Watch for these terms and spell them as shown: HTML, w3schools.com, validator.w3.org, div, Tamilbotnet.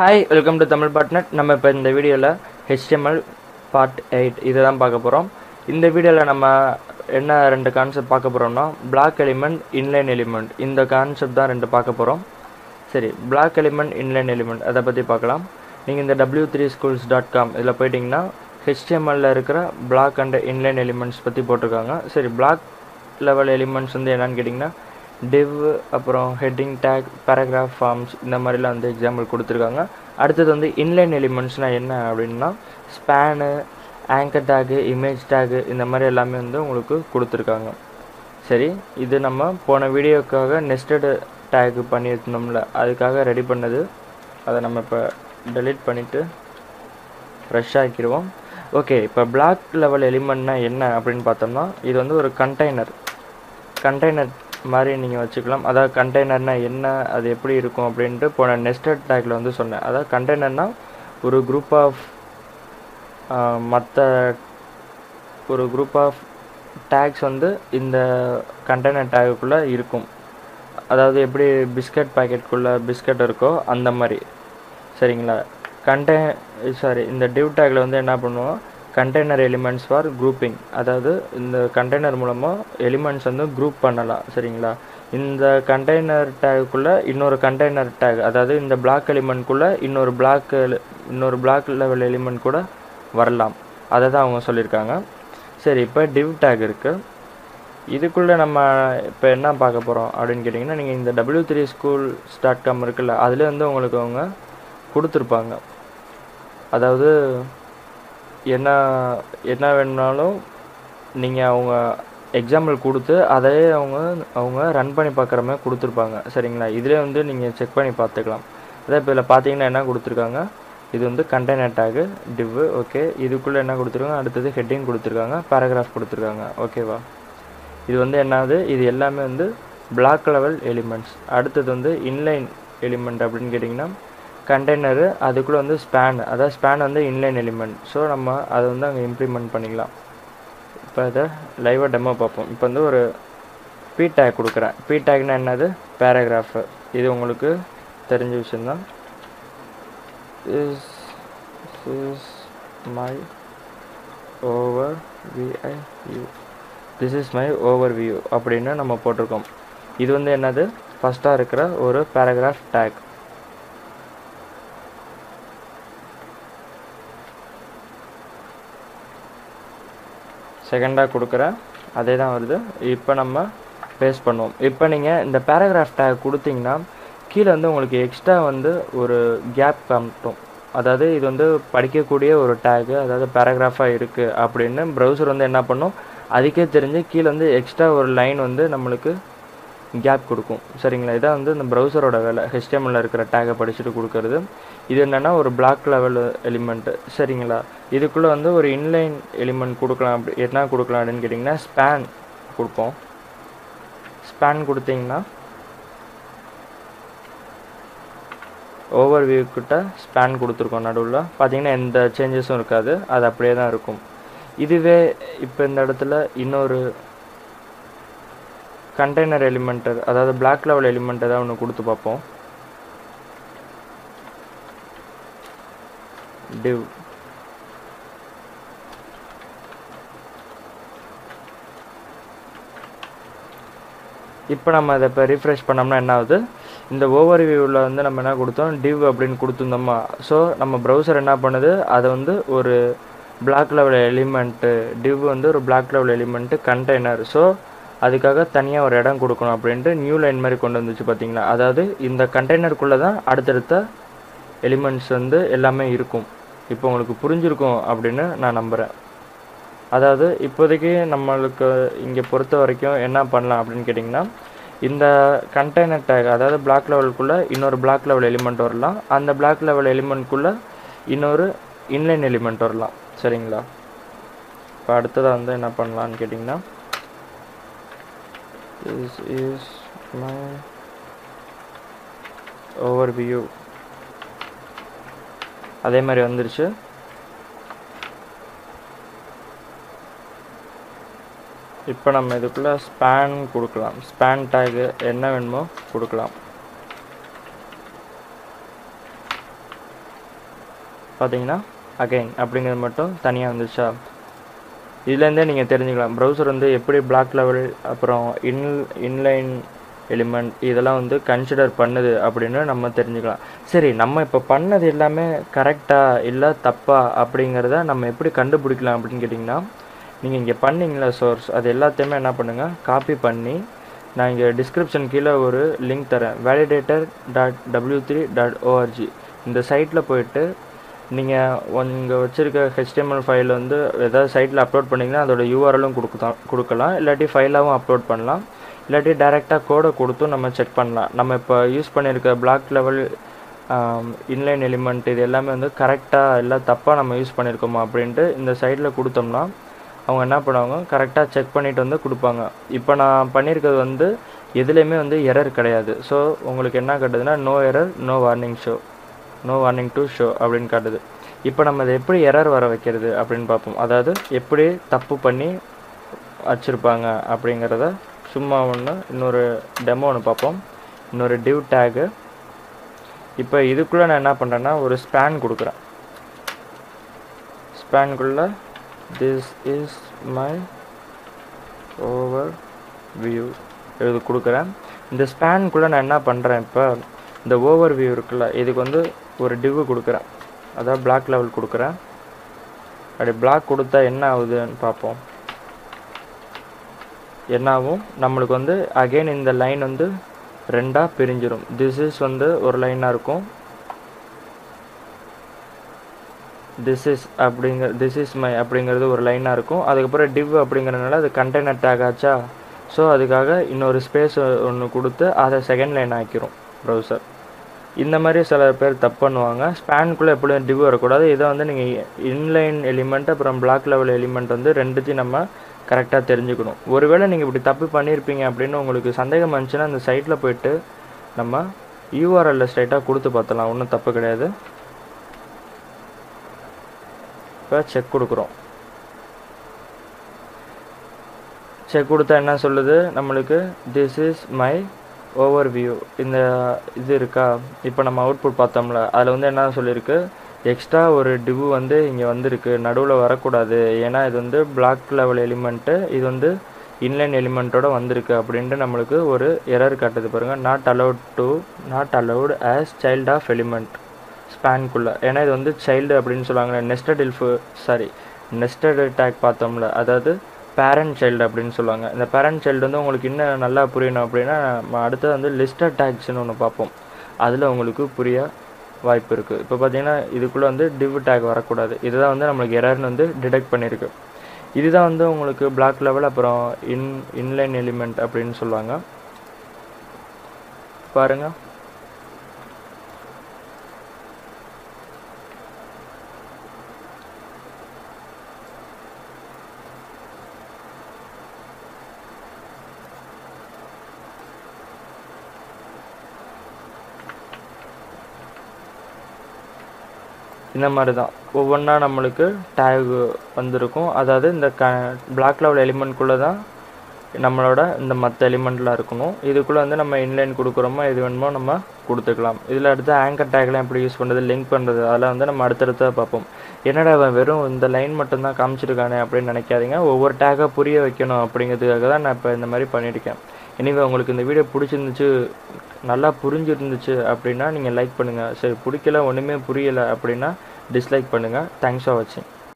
Hi, welcome to Tamilbotnet. We are in the video HTML part 8. This is the In the video, we will see concept black element, inline element. In the concept, we black element, inline element. That is the w3schools.com. This is HTML black and inline elements. Seri, black level elements div, heading tag, paragraph forms, இந்த மாதிரிலாம் அந்த example கொடுத்திருக்காங்க. அடுத்து வந்து inline elementsனா என்ன அப்படினா span, anchor tag, image tag இந்த மாதிரி எல்லாமே வந்து உங்களுக்கு கொடுத்திருக்காங்க. சரி, இது நம்ம போன வீடியோக்காக nested tag பண்ணி எடுத்துனோம்ல, அதுக்காக ரெடி பண்ணது. அதை நம்ம இப்ப delete பண்ணிட்டு fresh ஆக்கிடுவோம். ஓகே, இப்ப block level elementனா என்ன அப்படினு பார்த்தோம்னா இது வந்து ஒரு container மாரி நீங்க வச்சுக்கலாம். அத கண்டெய்னர்னா என்ன, அது எப்படி இருக்கும் அப்படினு போன nested tagல வந்து சொன்னேன். அத கண்டெய்னர்னா ஒரு group of tags வந்து இந்த கண்டெய்னர் டாகுக்குள்ள இருக்கும். அதாவது எப்படி பிஸ்கட் பாக்கெட்க்குள்ள பிஸ்கட் இருக்கோ அந்த மாதிரி. சரிங்களா? இந்த div tagல வந்து என்ன பண்ணுவோம்? Container elements for grouping. அதாவது இந்த container மூலமா elements வந்து group பண்ணலாம். சரிங்களா? இந்த container tag குள்ள இன்னொரு container tag, அதாவது இந்த block element குள்ள இன்னொரு block level element கூட வரலாம். அத தான் அவங்க சொல்லிருக்காங்க. சரி, இப்போ div tag இருக்கு. இதுக்குள்ள நம்ம இப்போ என்ன பார்க்க போறோம் அப்படினு கேட்டிங்கன்னா நீங்க இந்த w3schools.com இருக்குல, அதுல வந்து உங்களுக்கு அவங்க கொடுத்திருப்பாங்க. அதாவது என்ன என்ன வேணும்னாலும் நீங்க அவங்க எக்ஸாம்பிள் கொடுத்து அதே அவங்க அவங்க ரன் பண்ணி பார்க்குற மாதிரி கொடுத்திருப்பாங்க. சரிங்களா? இதுலயே வந்து நீங்க செக் பண்ணி பார்த்துக்கலாம். அத இப்ப பாத்தீங்கன்னா என்ன கொடுத்திருக்காங்க, இது வந்து கண்டெய்னர் டாக் div. ஓகே, இதுக்குள்ள என்ன கொடுத்திருக்காங்க, அடுத்து ஹெட்டிங் கொடுத்திருக்காங்க, paragraph கொடுத்திருக்காங்க. ஓகேவா? இது வந்து என்னது, இது எல்லாமே வந்து block level elements. அடுத்து வந்து inline element அப்படினு கேட்டிங்கன்னா கண்டெய்னர், அதுக்குள்ள வந்து ஸ்பான், அதாவது ஸ்பான் வந்து இன்லைன் எலிமெண்ட். சோ நம்ம அதை வந்து அங்க இம்ப்ளிமென்ட் பண்ணிக்கலாம். இப்போ அத லைவா டெமோ பார்ப்போம். இப்போ வந்து ஒரு p tag கொடுக்கிறேன். p tagனா என்னது, paragraph. இது உங்களுக்கு தெரிஞ்ச விஷயம் தான். This is my overview. This is my overview அப்படினா நம்ம போட்டுறோம். இது வந்து என்னது, ஃபர்ஸ்டா இருக்கிற ஒரு paragraph tag. செகண்டா கொடுக்கற அதே தான் வருது. இப்போ நம்ம பேஸ்ட் பண்ணுவோம். இப்போ நீங்க இந்த paragraph tag கொடுத்தீங்கன்னா கீழ வந்து உங்களுக்கு எக்ஸ்ட்ரா வந்து ஒரு கேப் காட்டும். அதாவது இது வந்து படிக்க கூடிய ஒரு tag, அதாவது paragraph-ஆ இருக்கு அப்படினு browser வந்து என்ன பண்ணும், அதுக்கே தெரிஞ்சு கீழ வந்து எக்ஸ்ட்ரா ஒரு லைன் வந்து நமக்கு கேப் கொடுக்கும். சரிங்களா? இத வந்து இந்த browser-ஓட வேலை, HTML-ல இருக்கிற tag-ஐ படிச்சிட்டு கொடுக்கிறது. இது என்னன்னா ஒரு block level element. சரிங்களா? இதுக்குள்ள வந்து ஒரு inline element கொடுக்கலாம். அப்படி என்ன கொடுக்கலாம் அப்படினு கேட்டிங்கன்னா span கொடுப்போம். span கொடுத்தீங்கன்னா overview கிட்ட span கொடுத்திருக்கோம். நடுவுல பாத்தீங்கன்னா எந்த சேஞ்சஸும் இருக்காது, அது அப்படியே தான் இருக்கும். இதுவே இப்போ இந்த இடத்துல இன்னொரு container element, அதாவது block level element ஏதாவது ஒன்னு கொடுத்து பார்ப்போம். div. இப்போ நம்ம இத இப்ப refresh பண்ணோம்னா என்ன ஆகுது, இந்த overviewல வந்து நம்ம என்ன கொடுத்தோம், div அப்படினு கொடுத்துந்தோமா. சோ நம்ம browser என்ன பண்ணுது, அது வந்து ஒரு block level element, div வந்து ஒரு block level element container. So அதுக்காக தனியா ஒரு இடம் கொடுக்கணும் அப்படினு நியூ லைன் மாதிரி கொண்டு வந்துச்சு. பாத்தீங்களா? அதாவது இந்த கண்டெய்னர் குள்ள தான் அடுத்தடுத்த எலிமெண்ட்ஸ் வந்து எல்லாமே இருக்கும். இப்போ உங்களுக்கு புரிஞ்சிருக்கும் அப்படினு நான் நம்புறேன். அதாவது இப்போதைக்கு நம்மளுக்கு இங்க பொறுத்த வரைக்கும் என்ன பண்ணலாம் அப்படினு கேட்டிங்கன்னா இந்த கண்டெய்னர் tag, அதாவது block level குள்ள இன்னொரு block level element வரலாம். அந்த block level element குள்ள இன்னொரு inline element வரலாம். சரிங்களா? இப்போ அடுத்து வந்து என்ன பண்ணலாம்னு கேட்டிங்கன்னா this is my overview. அதே மாதிரி வந்துருச்சு. இப்போ நம்ம இதுக்குள்ள span கொடுக்கலாம். span tag என்ன வேணுமோ கொடுக்கலாம். பாத்தீங்கன்னா again அப்படிங்கிறது மட்டும் தனியா வந்துச்சு இதுல இருந்தே நீங்க தெரிஞ்சிக்கலாம் browser வந்து எப்படி block level அப்புறம் inline element இதெல்லாம் வந்து கன்சிடர் பண்ணுது அப்படினு நம்ம தெரிஞ்சிக்கலாம் சரி நம்ம இப்ப பண்ணது எல்லாமே கரெக்ட்டா இல்ல தப்பா அப்படிங்கறதை நம்ம எப்படி கண்டுபிடிக்கலாம் அப்படினு கேட்டிங்கனா நீங்க இங்க பண்ணீங்கல சோர்ஸ் அது எல்லாத்தையுமே என்ன பண்ணுங்க காப்பி பண்ணி நான் இங்க description கீழ ஒரு link தரேன் validator.w3.org இந்த சைட்ல போய்ட்டு நீங்க உங்க வச்சிருக்க HTML ஃபைல் வந்து ஏதாவது சைட்ல அப்லோட் பண்ணீங்கனா அதோட URL உம் கொடுக்கலாம் இல்லாட்டி ஃபைலாவும் அப்லோட் பண்ணலாம் இல்லாட்டி டைரக்ட்டா கோட கொடுத்து நம்ம செக் பண்ணலாம் நம்ம இப்ப யூஸ் பண்ணிருக்க பிளாக் லெவல் இன்லைன் எலிமெண்ட் இது எல்லாமே வந்து கரெக்ட்டா இல்ல தப்பா நம்ம யூஸ் பண்ணிருக்கோமா அப்படினு இந்த சைட்ல கொடுத்தோம்னா அவங்க என்ன பண்ணுவாங்க கரெக்ட்டா செக் பண்ணிட்டு வந்து கொடுப்பாங்க இப்போ நான் பண்ணிருக்கிறது வந்து எதுலயுமே வந்து எரர் கிடையாது சோ உங்களுக்கு என்ன காட்டுதுன்னா no error no warning show no warning to show அப்படினு காட்டுது இப்போ நம்ம இத எப்படி எரர் வர வைக்கிறது அப்படினு பாப்போம் அதாவது எப்படி தப்பு பண்ணி வச்சிருப்பாங்க அப்படிங்கறத சும்மா ஒண்ணு இன்னொரு டெமோ ஒன்னு பாப்போம் இன்னொரு div tag இப்போ இதுக்குள்ள நான் என்ன பண்றேன்னா ஒரு span கொடுக்கிறேன் span குள்ள this is my overview இது கொடுக்கிறேன் இந்த span குள்ள நான் என்ன பண்றேன் இப்போ இந்த overview இருக்குல இதுக்கு வந்து ஒரு div கொடுக்கிறேன் அத block level கொடுக்கிறேன் அப்படி block கொடுத்தா என்ன ஆகுதுன்னு பாப்போம் என்னாவும் நமக்கு வந்து again இந்த லைன் வந்து ரெண்டா பிரிஞ்சிரும் this is வந்து ஒரு லைனா இருக்கும் this is my அப்படிங்கிறது ஒரு லைனா இருக்கும் அதுக்கு அப்புறம் div அப்படிங்கறனால அது கண்டெய்னர் டாக் ஆச்சா சோ அதுக்காக இன்னொரு ஸ்பேஸ் ஒன்னு கொடுத்து அத செகண்ட் லைன் ஆக்கிரும் browser இந்த மாதிரி சில பேர் தப்பு பண்ணுவாங்க span குள்ள எப்பவும் div வர கூடாது இத வந்து நீங்க inline element அப்புறம் block level element வந்து ரெண்டுத்தையும் நம்ம கரெக்ட்டா தெரிஞ்சுக்கணும் ஒருவேளை நீங்க இப்படி தப்பு பண்ணிருப்பீங்க அப்படினு உங்களுக்கு சந்தேகம் வந்துச்சுனா அந்த சைட்ல போய்ட்டு நம்ம URL ஸ்ட்ரைட்டா கொடுத்து பார்த்தலாம் ஒண்ணும் தப்பு கிடையாது இப்ப செக் கொடுக்கிறோம் செக் கொடுத்தா என்ன சொல்லுது நமக்கு this is my overview இந்த இது இருக்கா இப்போ நம்ம அவுட்புட் பார்த்தோம்ல அதுல வந்து என்ன சொல்லிருக்கு எக்ஸ்ட்ரா ஒரு div வந்து இங்க வந்திருக்கு நடுவுல வர கூடாது ஏனா இது வந்து block level element இது வந்து inline element ஓட வந்திருக்கு அப்படினு நமக்கு ஒரு எரர் காட்டுது பாருங்க not allowed as child of element span குள்ள ஏனா இது வந்து child அப்படினு சொல்வாங்க nested tag பார்த்தோம்ல அதாவது parent child அப்படினு சொல்வாங்க இந்த parent child வந்து உங்களுக்கு இன்னும் நல்லா புரியணும் அப்படினா அடுத்து வந்து listed tags ன்னு ஒன்னு பாப்போம் அதுல உங்களுக்கு புரிய வாய்ப்பு இருக்கு இப்போ பாத்தீங்கன்னா இதுக்குள்ள வந்து div tag வர கூடாது இதுதான் வந்து நமக்கு எரர்னு வந்து டிடெக்ட் பண்ணிருக்கு இதுதான் வந்து உங்களுக்கு block level அப்புறம் inline element அப்படினு சொல்வாங்க பாருங்க இந்த மாதிரி தான் ஒவ்வொண்ணா நமக்கு டாக் வந்திருக்கும் அதாவது இந்த பிளாக் லெவல் எலிமெண்ட் குள்ள தான் நம்மளோட இந்த மத்த எலிமெண்ட்லாம் இருக்கும் இதுக்குள்ள வந்து நம்ம இன்லைன் கொடுக்கறோமா இது வேணுமோ நம்ம கொடுத்துக்கலாம் இதுல அடுத்து ஆங்கர் டாக்லாம் எப்படி யூஸ் பண்றது லிங்க் பண்றது அதெல்லாம் வந்து நம்ம அடுத்தடுத்து பாப்போம் என்னடா வெறும் இந்த லைன் மட்டும் தான் காமிச்சிருக்கானே அப்படி நினைக்காதீங்க ஒவ்வொரு டாக புரிய வைக்கணும் அப்படிங்கிறதுக்காக தான் நான் இப்ப இந்த மாதிரி பண்ணிட்டேன் எனிவே உங்களுக்கு இந்த வீடியோ பிடிச்சிருந்துச்சு நல்லா புரிஞ்சிருந்துச்சு அப்படினா நீங்க லைக் பண்ணுங்க சரி பிடிக்கல ஒண்ணுமே புரியல அப்படினா டிஸ்லைக் பண்ணுங்க thanks for watching